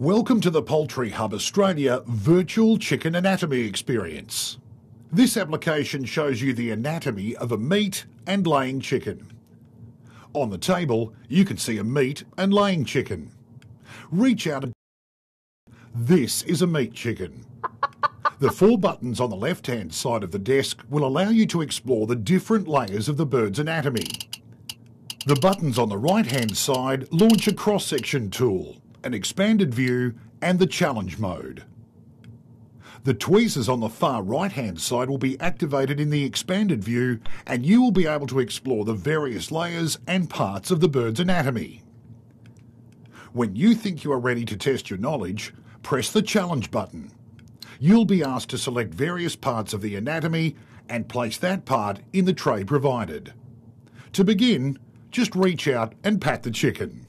Welcome to the Poultry Hub Australia virtual chicken anatomy experience. This application shows you the anatomy of a meat and laying chicken. On the table, you can see a meat and laying chicken. Reach out. This is a meat chicken. The four buttons on the left-hand side of the desk will allow you to explore the different layers of the bird's anatomy. The buttons on the right-hand side launch a cross-section tool, an expanded view and the challenge mode. The tweezers on the far right-hand side will be activated in the expanded view and you will be able to explore the various layers and parts of the bird's anatomy. When you think you are ready to test your knowledge, press the challenge button. You'll be asked to select various parts of the anatomy and place that part in the tray provided. To begin, just reach out and pat the chicken.